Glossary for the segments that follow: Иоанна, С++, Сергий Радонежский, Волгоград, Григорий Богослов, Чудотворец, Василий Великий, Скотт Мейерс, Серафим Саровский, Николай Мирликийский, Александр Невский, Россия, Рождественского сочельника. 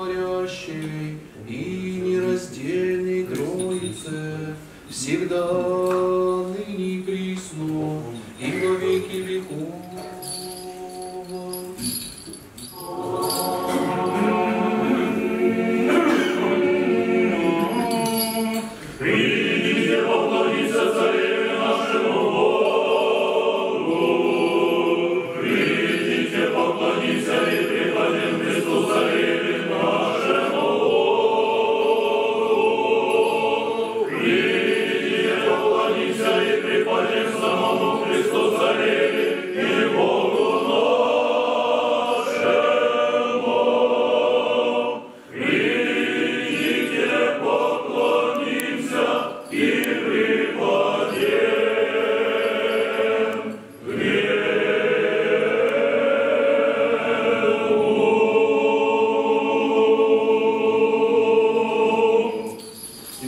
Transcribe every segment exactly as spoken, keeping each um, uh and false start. Чудотворящей и нераздельной Троице, всегда, ныне и присно, и во веки веков.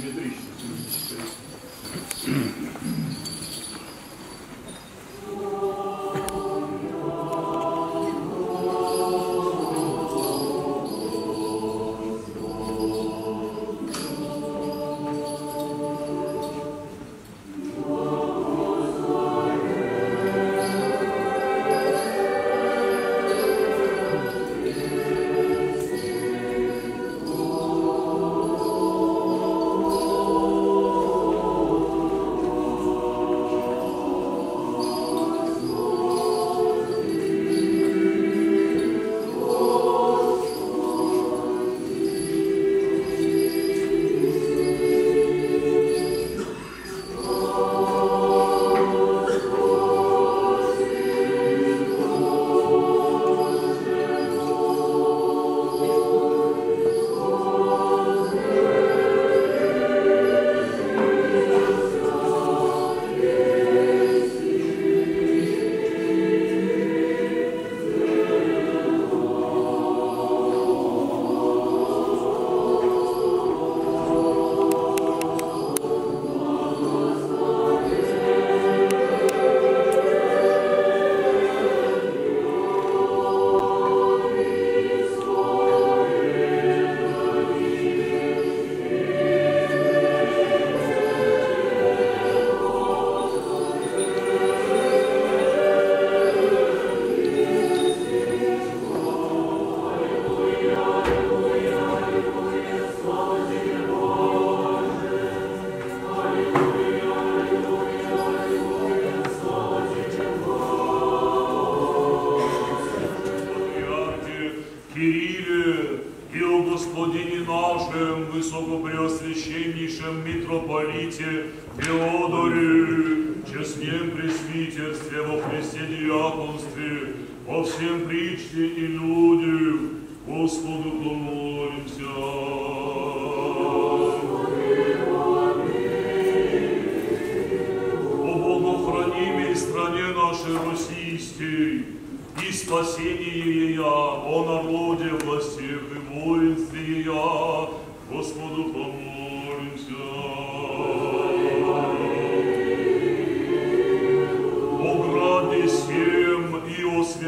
Thank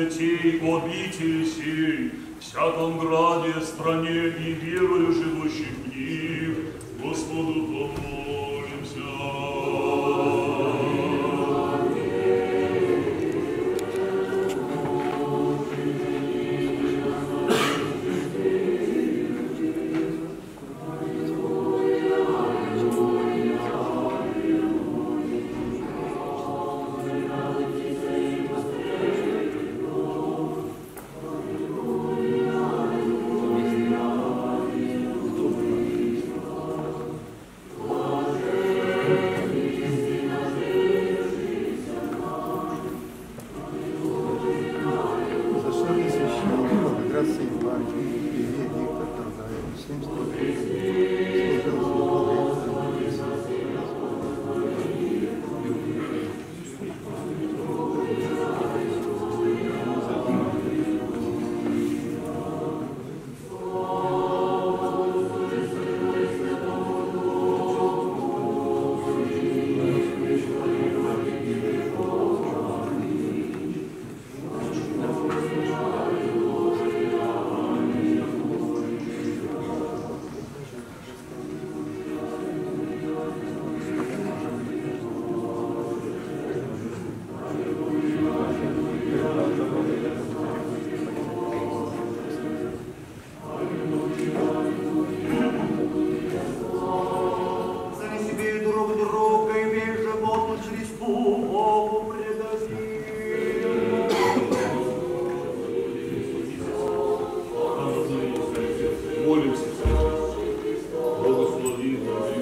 you. молимся, благослови нас.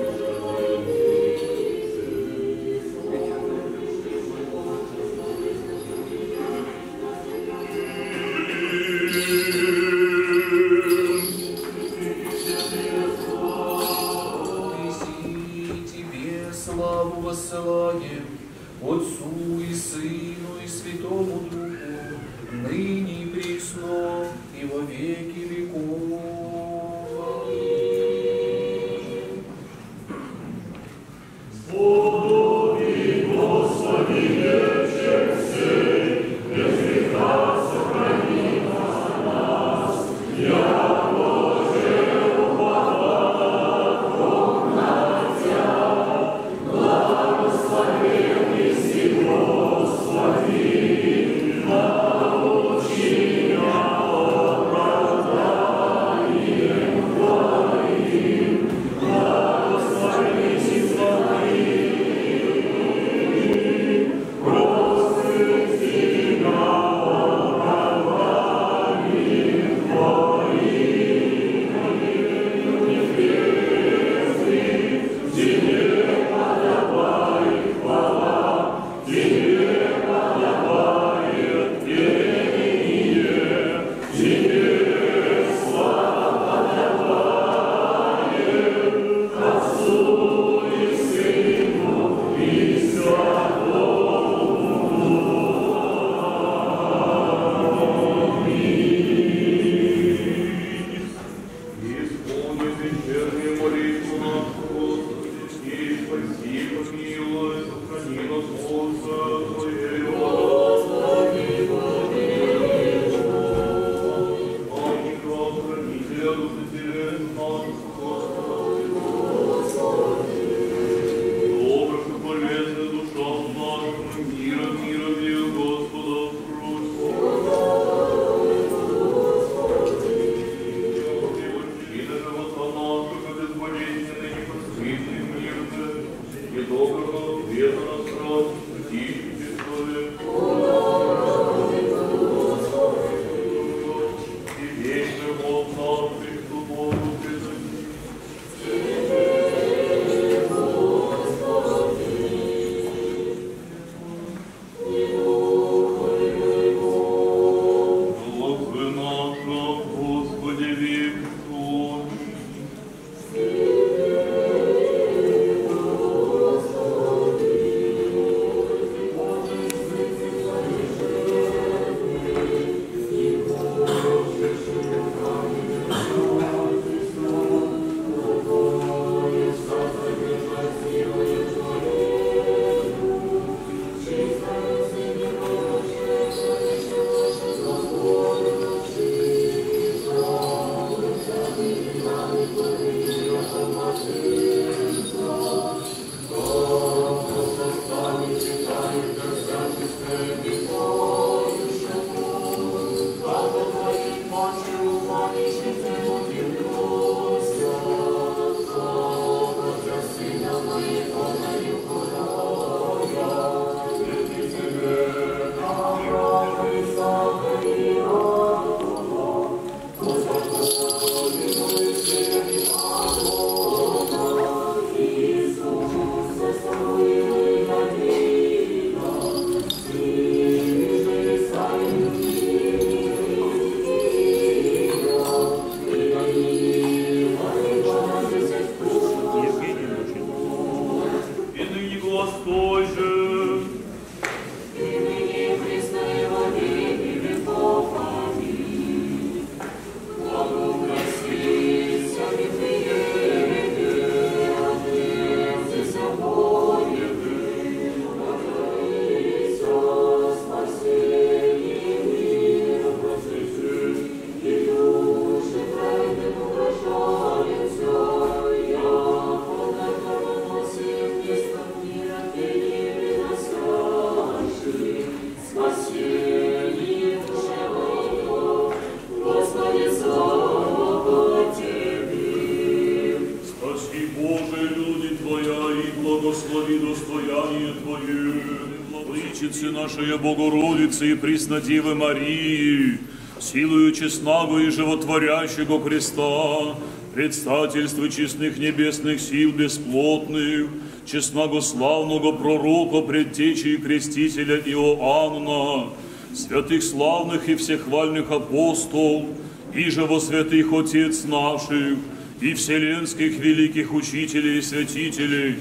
Богородицы и Преснодевы Марии, силою честного и животворящего креста, предстательство честных небесных сил бесплотных, честного славного пророка, предтечи и крестителя Иоанна, святых славных и всехвальных апостол, и же во святых отец наших, и вселенских великих учителей и святителей,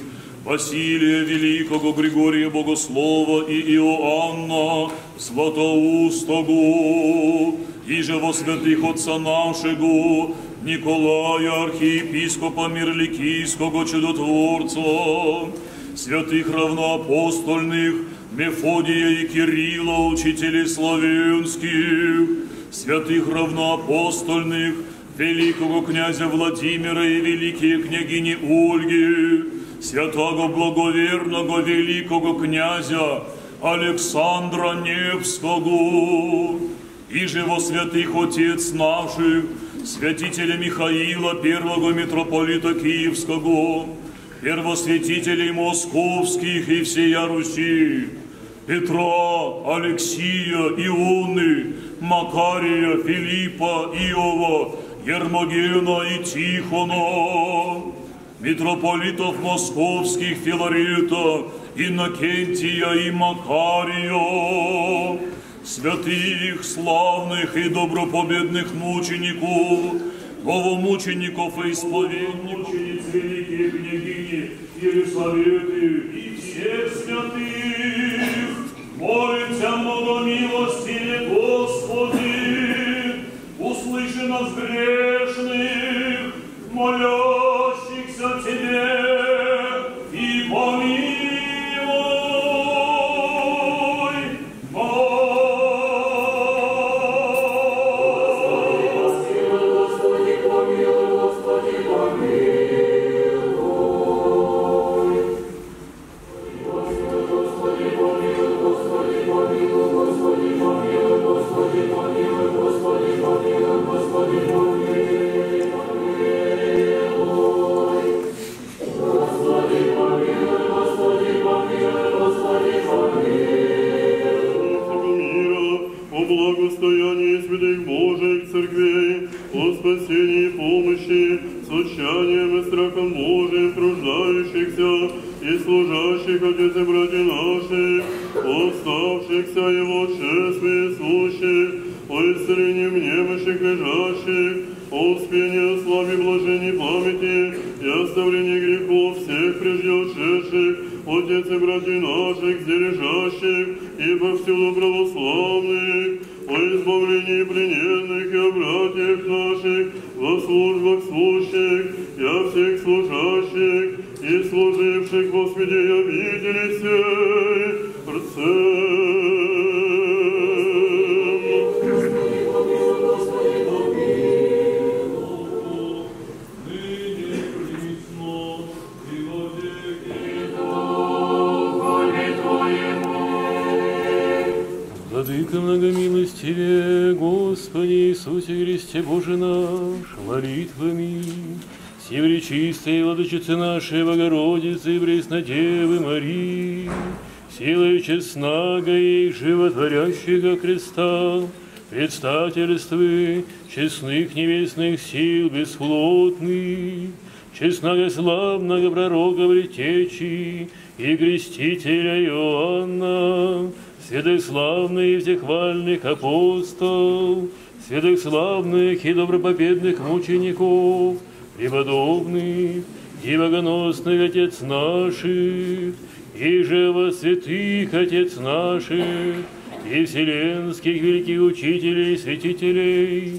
Василия Великого, Григория Богослова и Иоанна Златоустого, и же во святых отца нашего, Николая архиепископа Мирликийского чудотворца, святых равноапостольных Мефодия и Кирилла, учителей славянских, святых равноапостольных великого князя Владимира и великие княгини Ольги, святого благоверного великого князя Александра Невского, и же во святых отец наших, святителя Михаила, первого митрополита Киевского, первосвятителей московских и всея Руси, Петра, Алексия, Ионы, Макария, Филиппа, Иова, Ермогена и Тихона, митрополитов московских Филарета, Иннокентия и Макария, святых, славных и добропобедных мучеников, новомучеников и исповедников, великие княгини Елисаветы и всех святых, молимся многомилостиве Господи, услыши нас грешных, молящихся Тебе и помилуй. Нашей Богородицы, Преснодевы Марии, силой честного и животворящего креста, предстательствы честных небесных сил бесплотных, честного славного пророка предтечи и крестителя Иоанна, святых славных и всехвальных апостол, святых славных и добропобедных мучеников, преподобных, и богоносных отец наших, и же во святых отец наших, и вселенских великих учителей и святителей,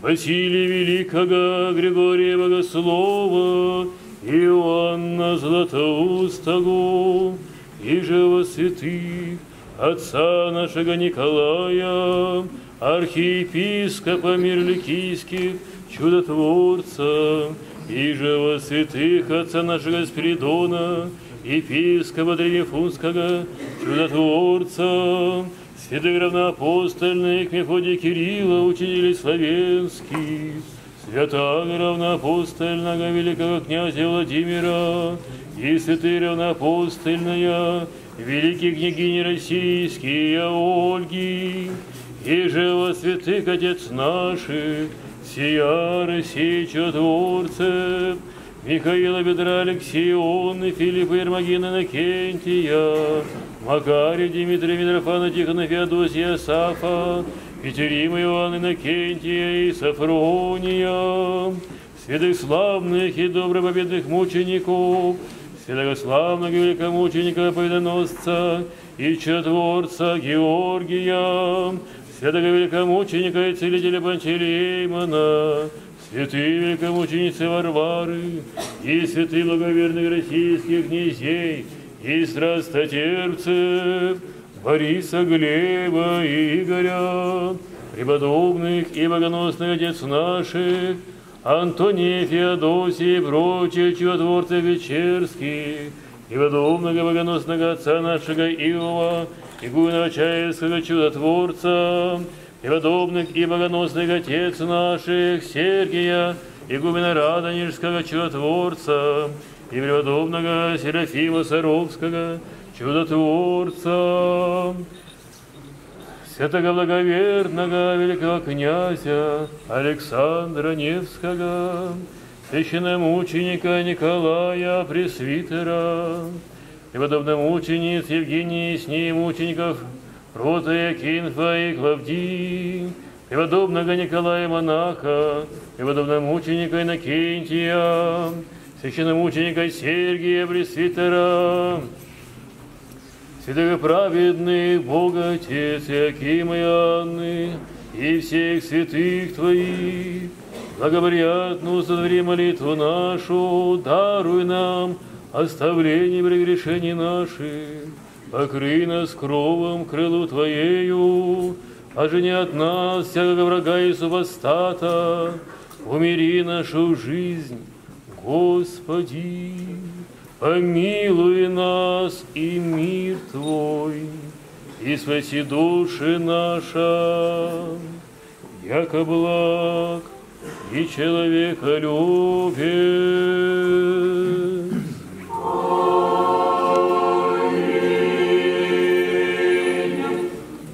Василия Великого, Григория Богослова, Иоанна Златоустого, и же во святых отца нашего Николая, архиепископа Мирликийских, чудотворца, и же во святых отца нашего Спиридона, епископа Древнефунского, чудотворца, святых равноапостольных Мефодия Кирилла, учителей славянских, святого равноапостольного великого князя Владимира и святых равноапостольная великих княгини российские Ольги, и живо святых отец наших, сия Россия Чудотворцев, Михаила, Бедра, Алексионы, Филиппа, Ермогина, Иннокентия, Макария, Дмитрия, Митрофана, Тихона, Феодосия, Сафа, Петерима, Иоанна, Иннокентия и Сафрония, святых славных и добропобедных мучеников, святого славного великомученика, победоносца и чудотворца Георгия, святого великомученика и целителя Пантелеймона, святые великомученицы Варвары и святых благоверных российских князей и страстотерпцев Бориса, Глеба и Игоря, преподобных и богоносных отец наших, Антония, Феодосия и прочих чудотворцев вечерских, и подобного богоносного отца нашего Иова, игуменного Чаевского чудотворца, и подобных и богоносных отец наших Сергия, игумена Радонежского чудотворца, и преподобного Серафима Саровского чудотворца, святого благоверного великого князя Александра Невского, священномученика Николая Пресвитера, и преподобномучениц Евгении с ней мучеников Протоиакинфа и Клавдии, и преподобного Николая Монаха, и преподобномученика Иннокентия, священномученика Сергия Пресвитера, святых праведных Бога Отец Иоакима и Анны, и всех святых Твоих, благоприятно сотвори молитву нашу, даруй нам оставление прегрешений наших, покрый нас кровом крылу Твоею, ожени от нас всякого врага и супостата, умери нашу жизнь, Господи. Помилуй нас и мир Твой, и спаси души наша, яко благ и человеколюбец. Аминь.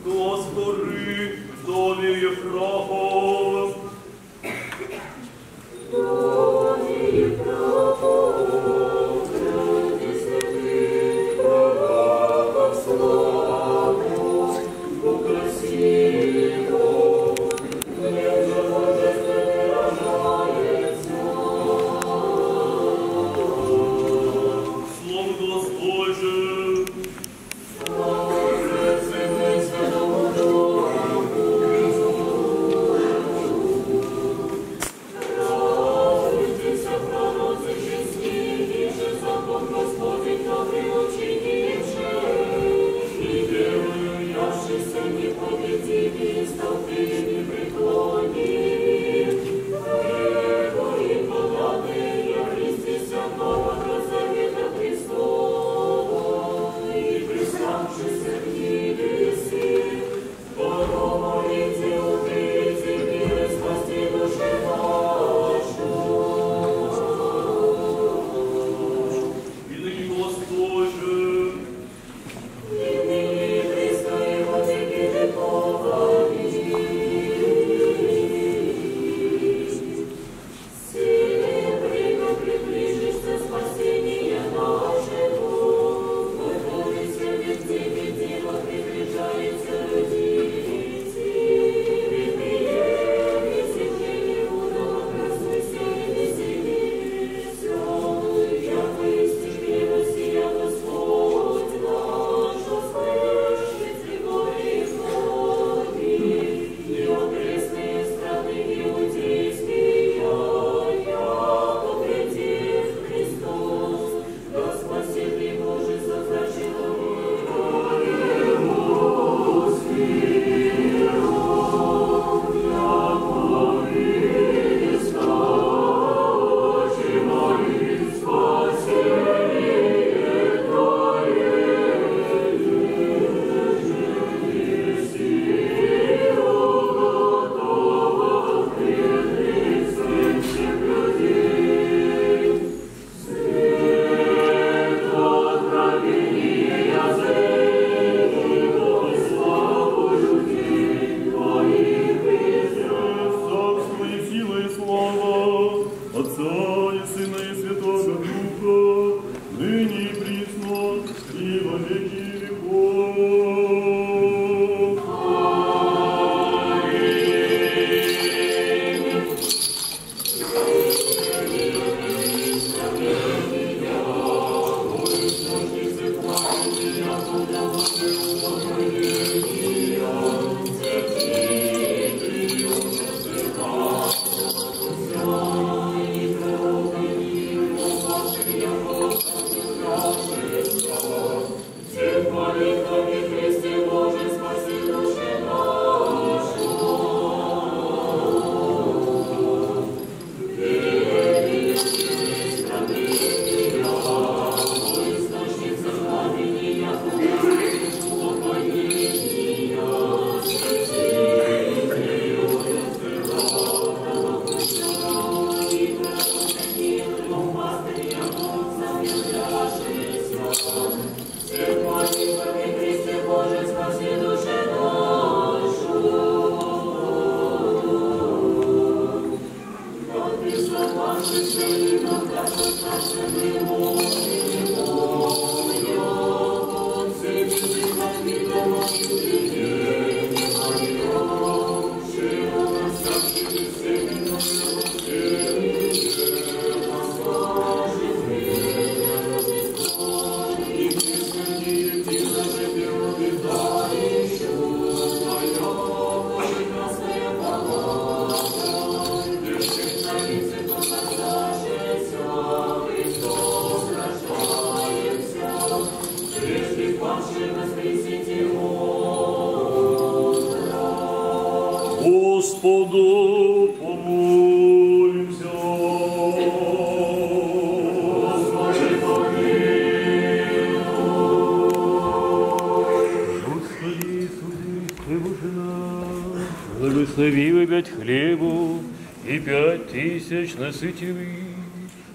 Господи, доме Ефрахов. Доме Ефрахов.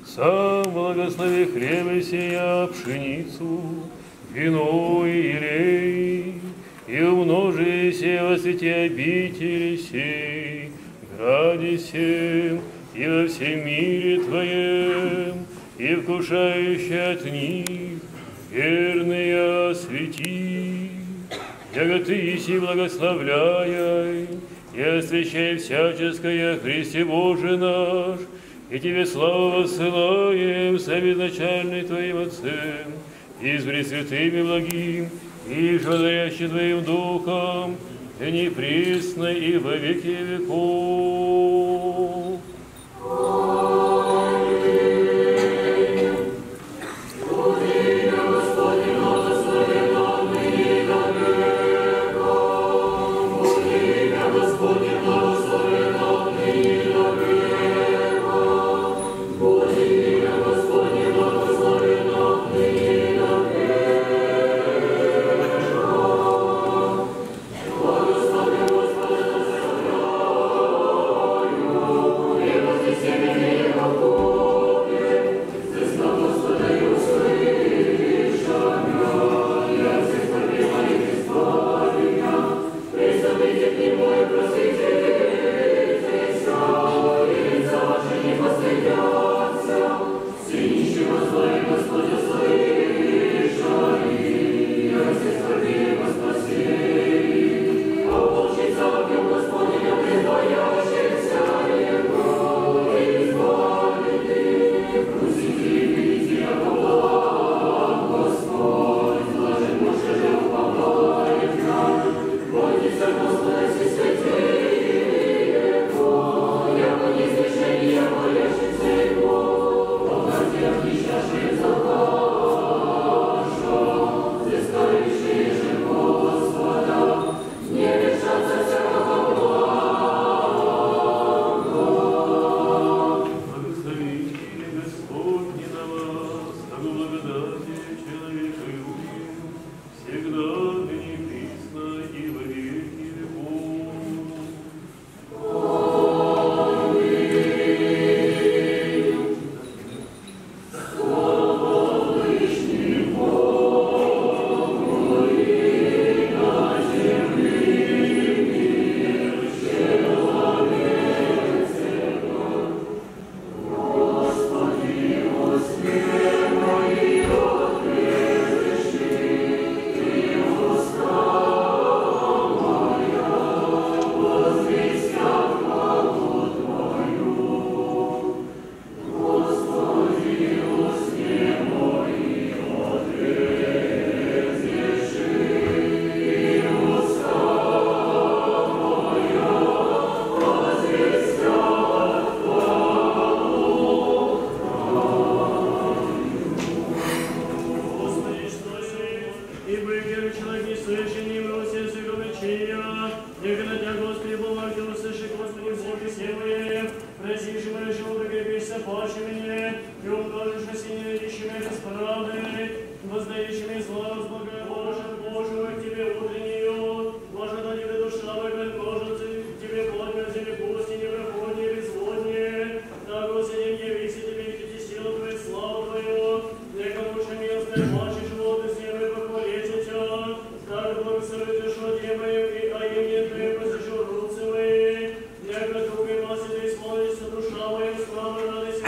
Сам благослови хлеба сия, пшеницу, вино и елей, и умножи сия во свете обители сей, граде сем, и во всем мире твоем, и вкушающий от них, верные освети, яко ты еси благословляй, и освящай всяческое Христе Боже наш, и тебе славу воссылаем с обезначальной твоим Отцем, и с пресвятым и благим, и животворящим твоим Духом, и непресно и во веки веков. Душа моя, слава радость,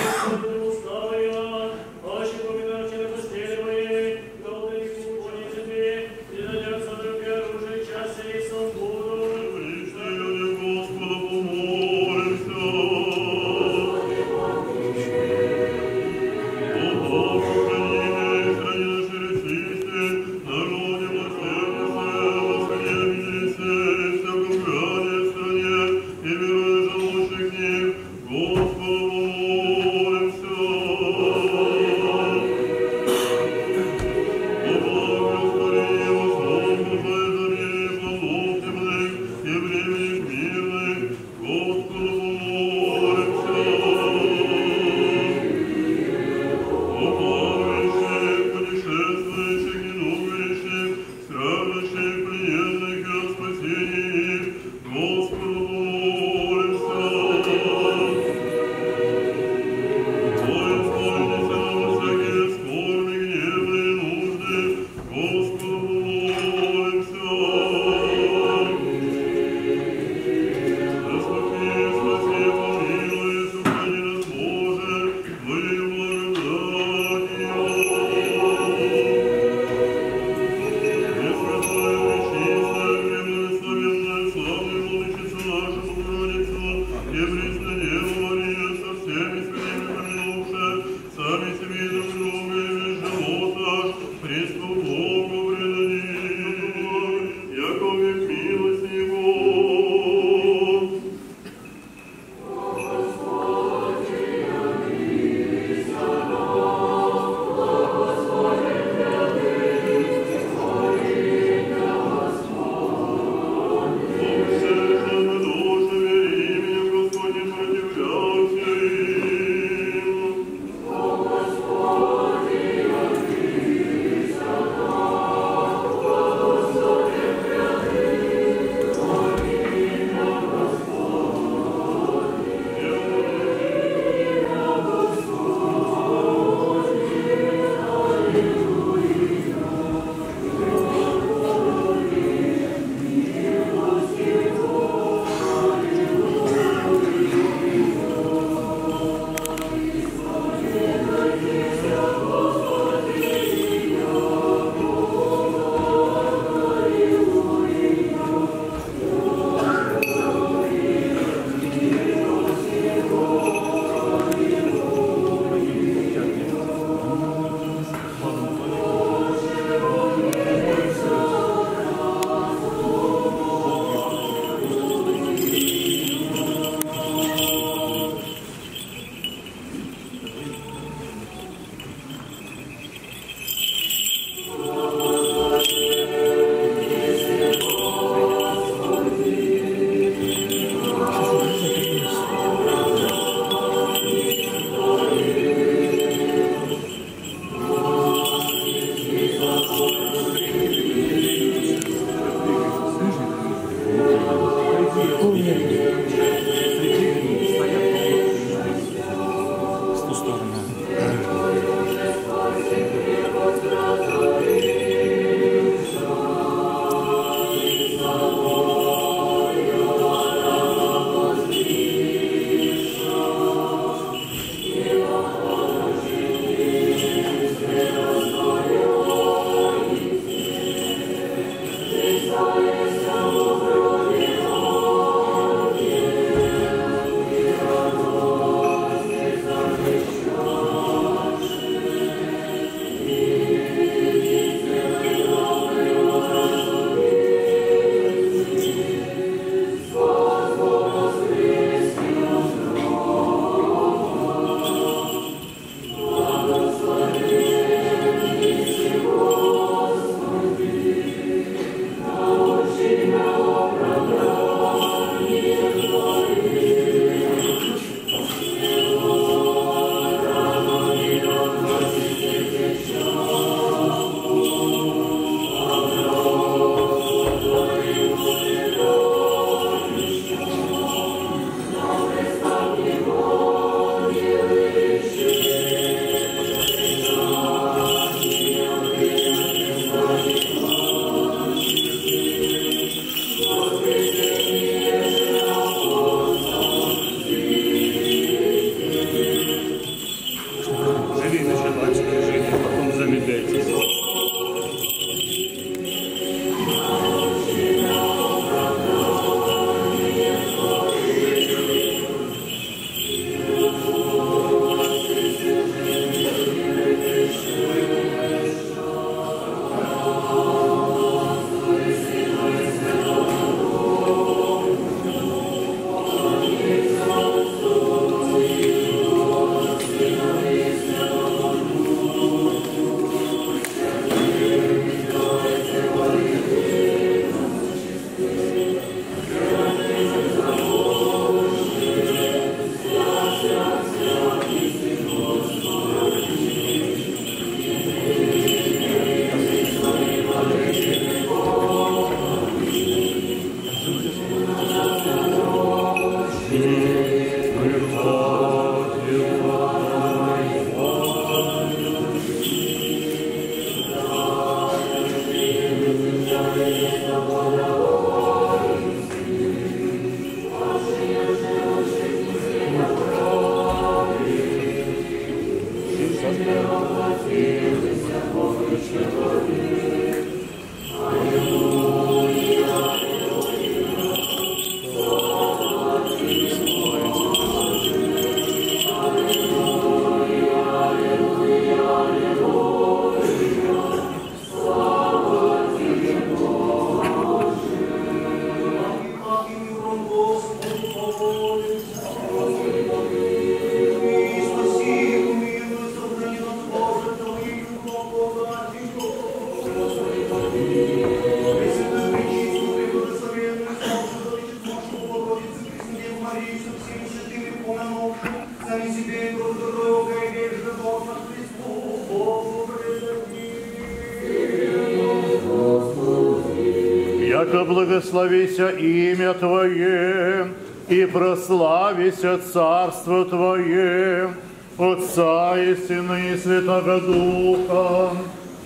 Благословися имя Твое, и прославися Царство Твое, Отца и Сына и Святого Духа,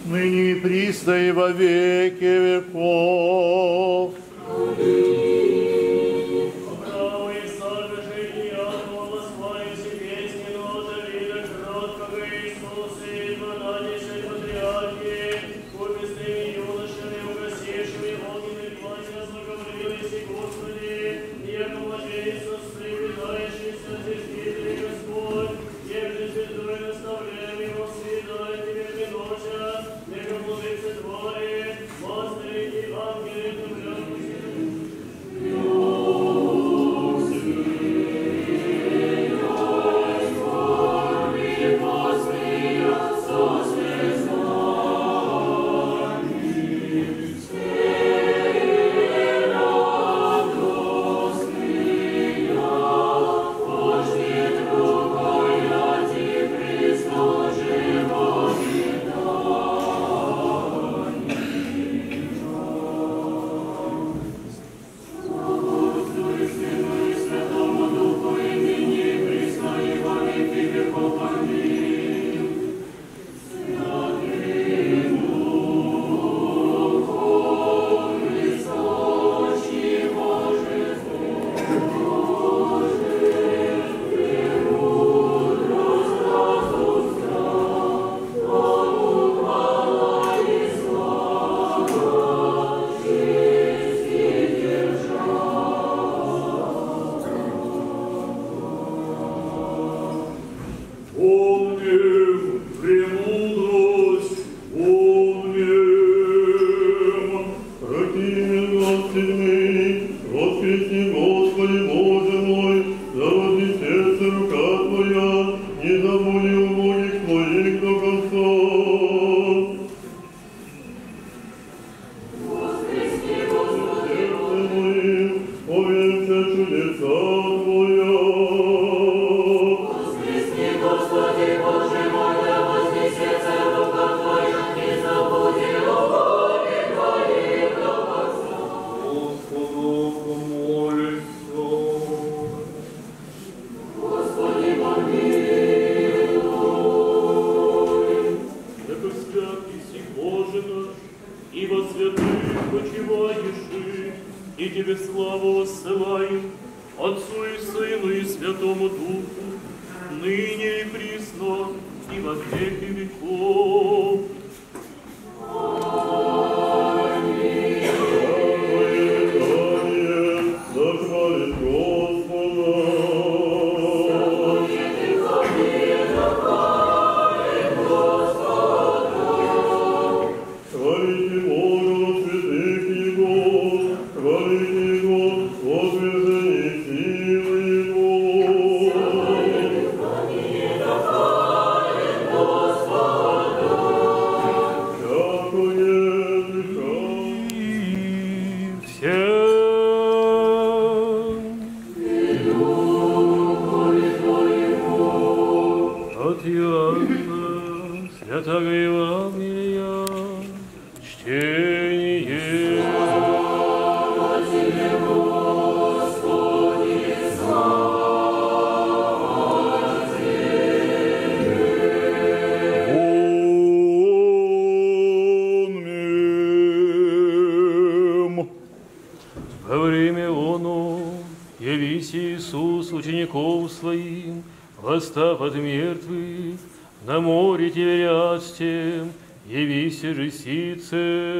ныне и присно и во веки веков. на море тверястем, явися же сице,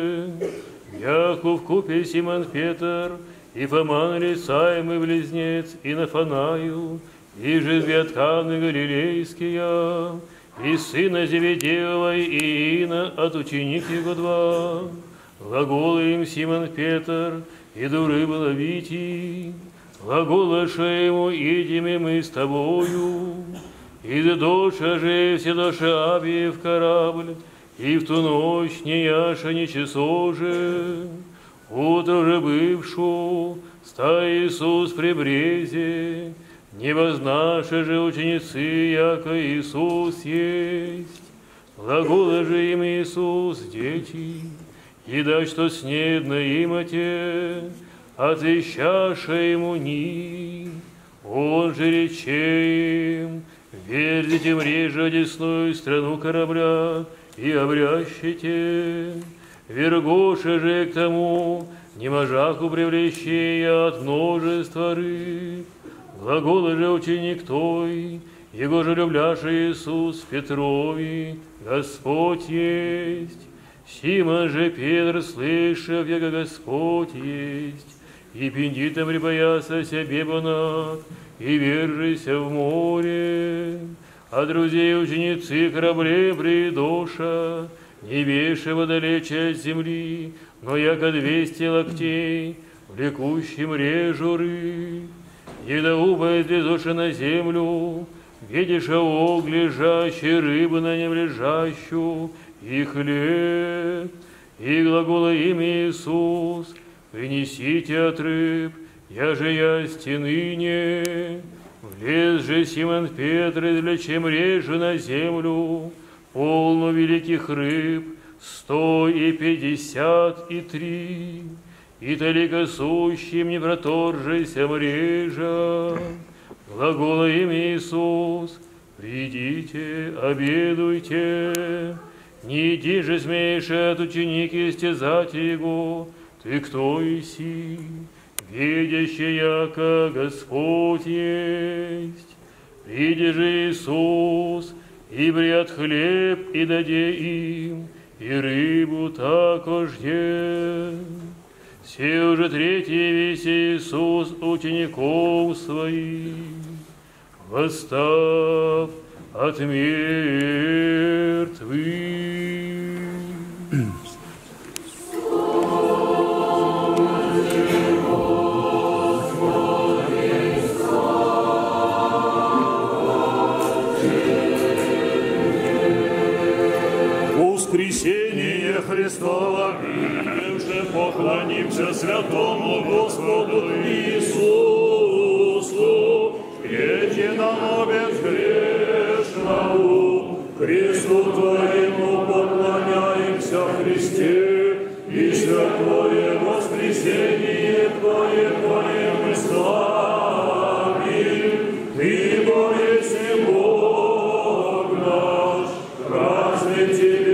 Яков купе Симон Петр, и Фома нарисаемый близнец, и Нафанаю, и же две тканы галилейские, и сына Зеведеева и Иина от ученик его два, глагола им Симон Петр, иду рыбу ловите, глагола шеему идеме мы с тобою, иду доша же вседоша аби в корабль, и в ту ночь не яша, не часо же, утро же бывшу, ста Иисус при брезе, не вознаше же ученицы, яко Иисус есть. Глагола же им Иисус, дети, еда, что снедна им оте, отвещаше ему ни, он же рече им, верзите мреже одесную страну корабля, и обрящите, вергоша же к тому, не можаку привлече я от множества рыб. Глагола же ученик той, его же любляша Иисус Петрови, Господь есть. Симон же Петр, слышав, яко Господь есть, и пендитом прибоясася бебана, и вержися в море. А друзей ученицы корабле придоша, не вешево далече от земли, но яко двести локтей, влекущим режу рыб. Еда убоит лезоша на землю, видишь овок лежащий, рыбу на нем лежащую, и хлеб, и глагола имя Иисус, принесите от рыб, я же я стены не. Влез же Симон Петр, извлечем режу на землю, полну великих рыб, сто и пятьдесят и три, и толико сущим не проторжися мрежа. Глагола имя Иисус, придите, обедуйте, не иди же смеешь от ученики истязать его, ты кто еси? Видящий яко Господь есть, приди же Иисус, и бред хлеб, и даде им, и рыбу також е. Все уже третий весь Иисус учеников своих, восстав от мертвых. Воскресение Христово, мы же поклонимся святому Господу Иисусу, едином безгрешному, Христу Твоему поклоняемся Христе, и святое воскресение Твоего мы славим, Ты болезнь Бог наш, разве Тебе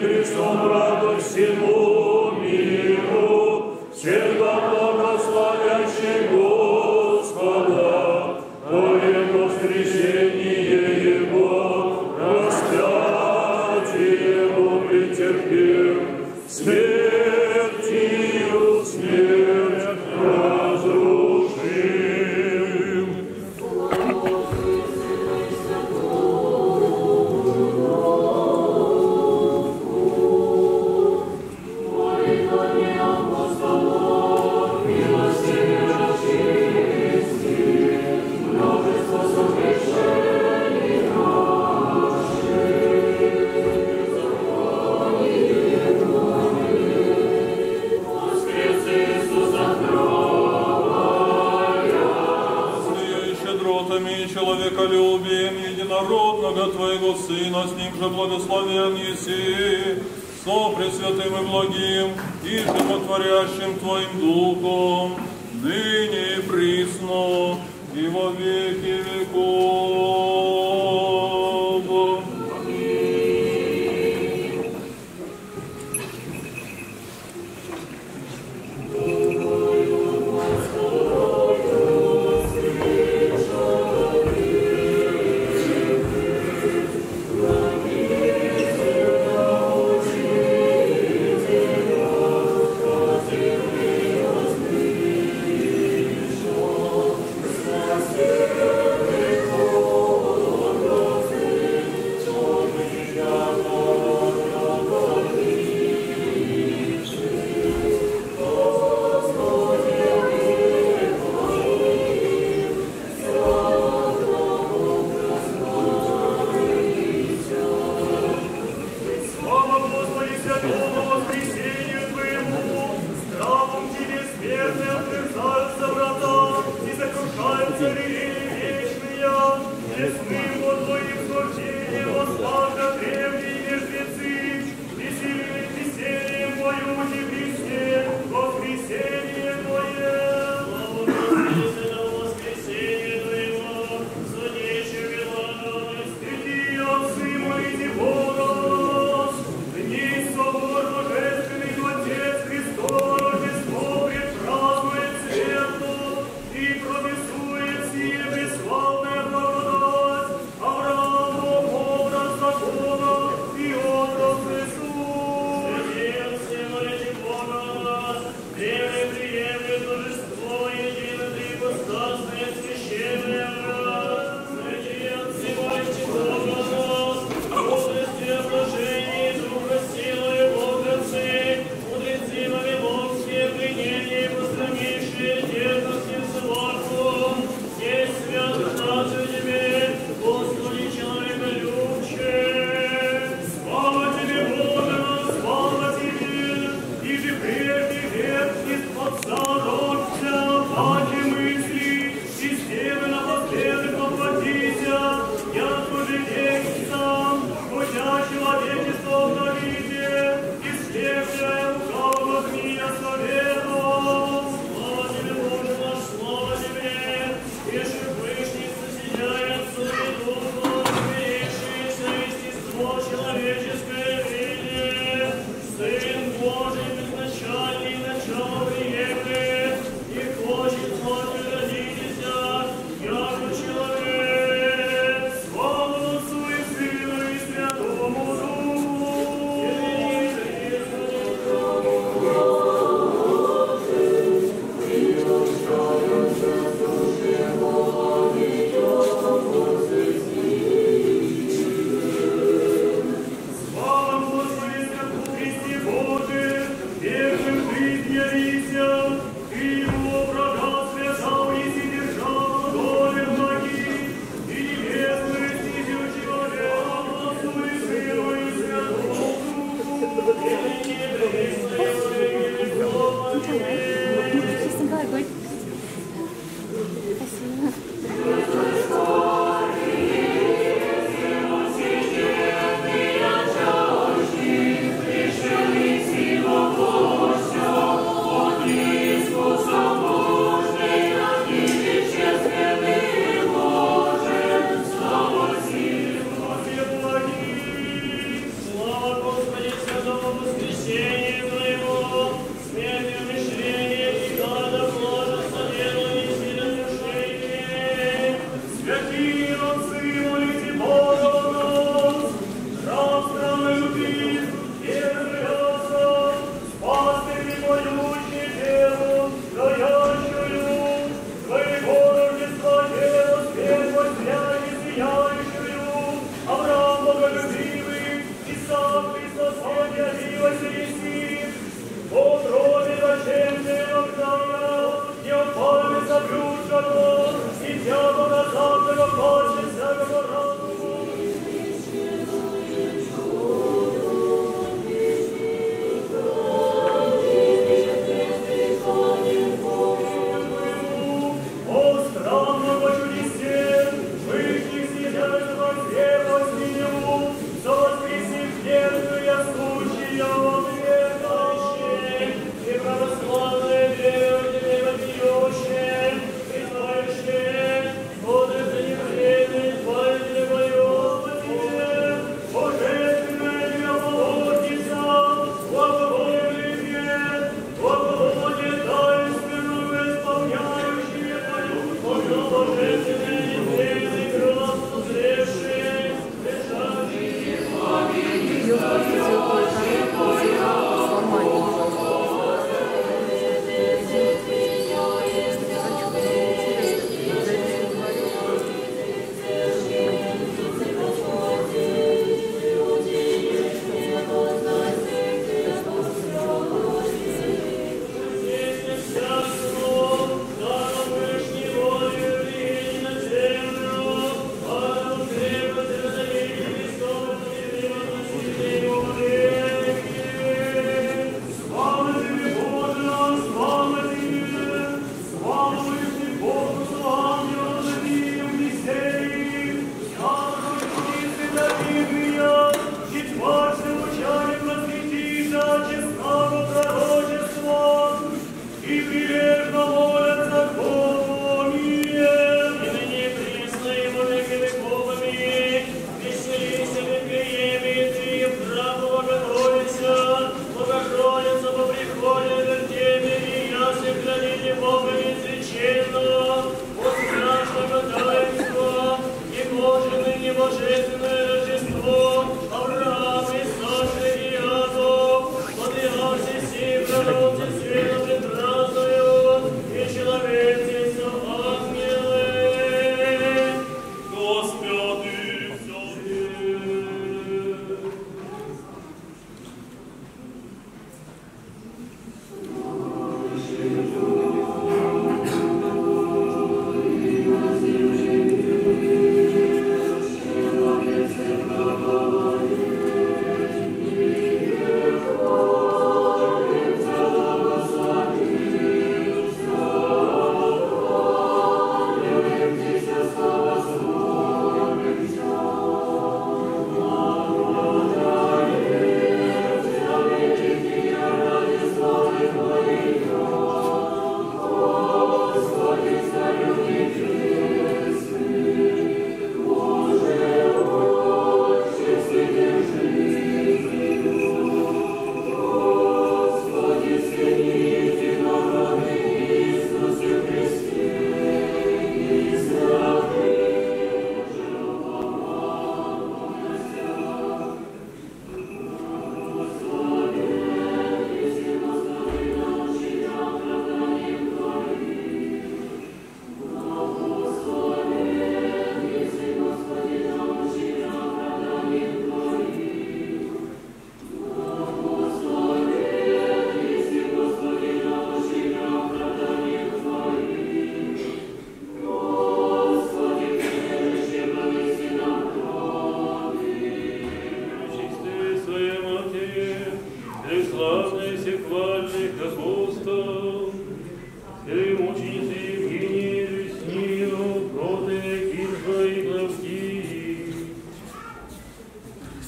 Христом радуй всему миру, всегда благословящий Господа, Твое воскресение Его, распятие Его претерпев, смертью смерть разрушил. Твоего Сына, с Ним же благословен еси, со пресвятым и благим, и животворящим Твоим Духом, ныне и присно, и во веки веков.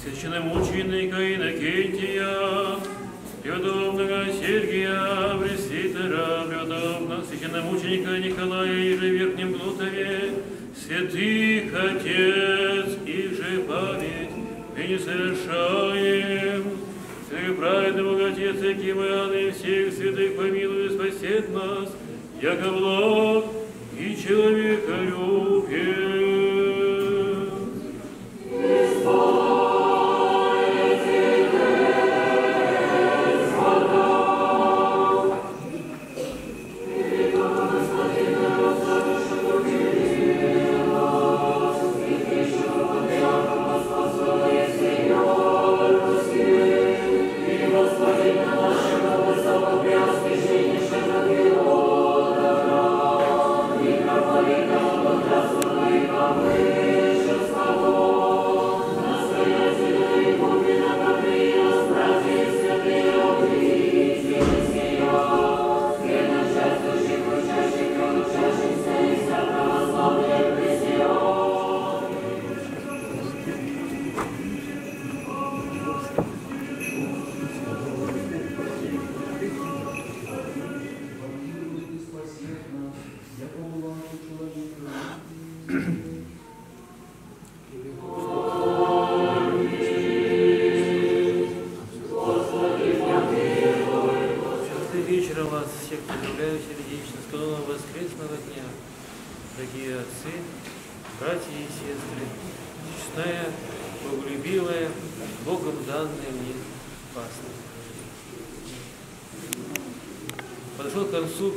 священномученика Иннокентия, преподобного Сергия Пресвитера, преподобного священномученика Николая и же в Верхнем Плутове, святых отец и же память мы не совершаем. Праведный Бог Отец, Аким Иоанна и всех святых помилуй и спасет нас, яко благ и человеколюбие.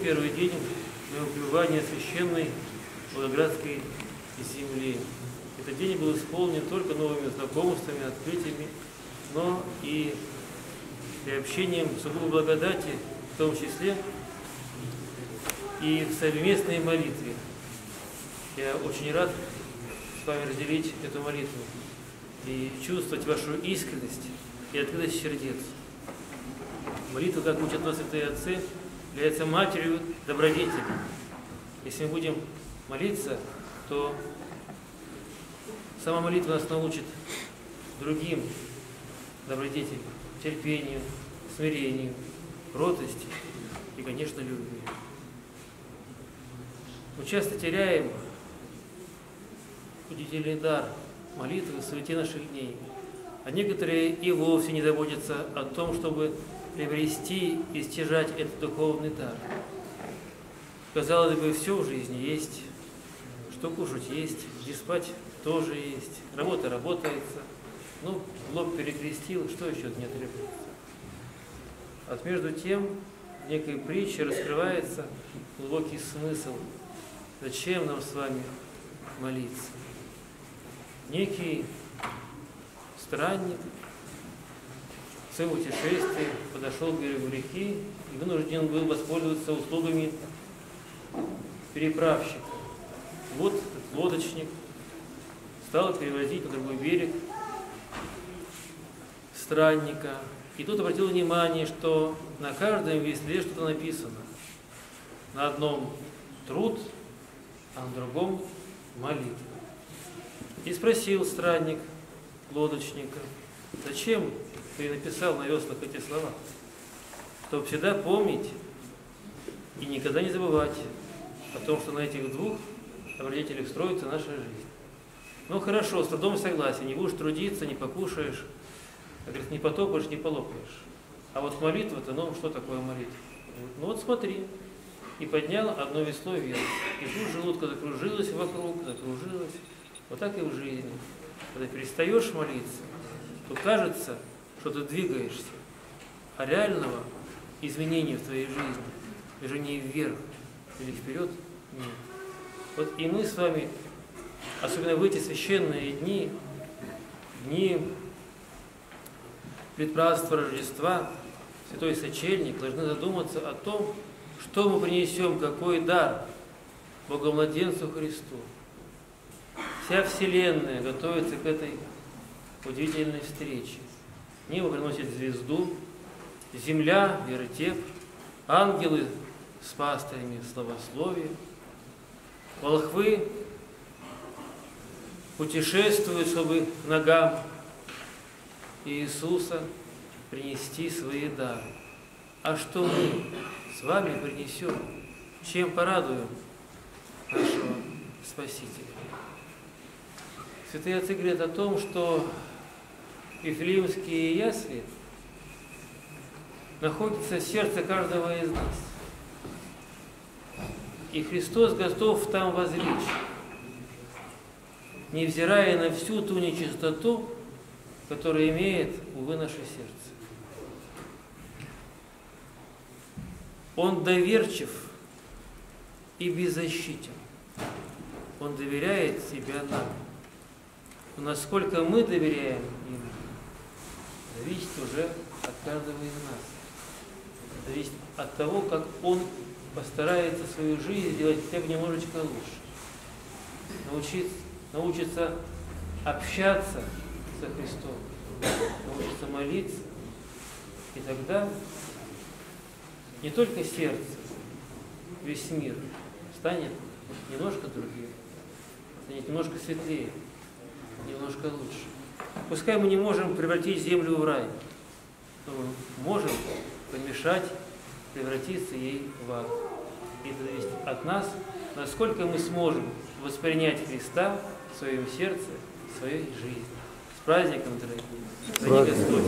Первый день моего пребывания священной волгоградской земли. Этот день был исполнен не только новыми знакомствами, открытиями, но и приобщением сугубо благодати, в том числе и в совместной молитве. Я очень рад с вами разделить эту молитву и чувствовать вашу искренность и открытость сердец. Молитва, как учат нас святые отцы, является матерью добродетели. Если мы будем молиться, то сама молитва нас научит другим добродетелям, терпению, смирению, кротости и, конечно, любви. Мы часто теряем удивительный дар молитвы в суете наших дней, а некоторые и вовсе не заботятся о том, чтобы приобрести и стяжать этот духовный дар. Казалось бы, все в жизни есть, что кушать есть, где спать тоже есть, работа работается, ну, лоб перекрестил, что еще от меня требуется. А между тем, в некой притче раскрывается глубокий смысл, зачем нам с вами молиться. Некий странник в своем путешествии подошел к берегу реки и вынужден был воспользоваться услугами переправщика. Вот этот лодочник стал перевозить на другой берег странника. И тут обратил внимание, что на каждом весле что-то написано. На одном труд, а на другом молитва. И спросил странник лодочника: зачем ты написал на веслах эти слова? Чтобы всегда помнить и никогда не забывать о том, что на этих двух добродетелях строится наша жизнь. Ну хорошо, с трудом согласен, не будешь трудиться, не покушаешь, как говорится, не потопаешь, не полопаешь. А вот молитва-то, ну что такое молитва? Ну вот смотри. И поднял одно весло вверх. И тут желудка закружилась вокруг, закружилась. Вот так и в жизни. Когда перестаешь молиться, то кажется, что ты двигаешься, а реального изменения в твоей жизни, движения вверх или вперед, нет. Вот и мы с вами, особенно в эти священные дни, дни предпраздника Рождества, Святой Сочельник, должны задуматься о том, что мы принесем, какой дар Богомладенцу Христу. Вся Вселенная готовится к этой удивительной встрече. Небо приносит звезду, земля – вертеп, ангелы с пастырями славословия, волхвы путешествуют, чтобы ногам Иисуса принести свои дары. А что мы с вами принесем? Чем порадуем нашего Спасителя? Святые отцы говорят о том, что Вифлеемские ясли находятся в сердце каждого из нас. И Христос готов там возлечь, невзирая на всю ту нечистоту, которую имеет, увы, наше сердце. Он доверчив и беззащитен. Он доверяет себя нам. Но насколько мы доверяем им, зависит уже от каждого из нас. Зависит от того, как он постарается свою жизнь сделать хотя бы немножечко лучше. Научиться, научиться общаться со Христом, научиться молиться. И тогда не только сердце, весь мир станет немножко другим, станет немножко светлее, немножко лучше. Пускай мы не можем превратить землю в рай, но мы можем помешать превратиться ей в ад. И это зависит от нас, насколько мы сможем воспринять Христа в своем сердце, в своей жизни. С праздником, дорогие! Господь!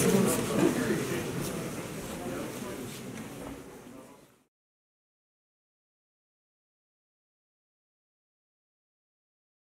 Спасибо.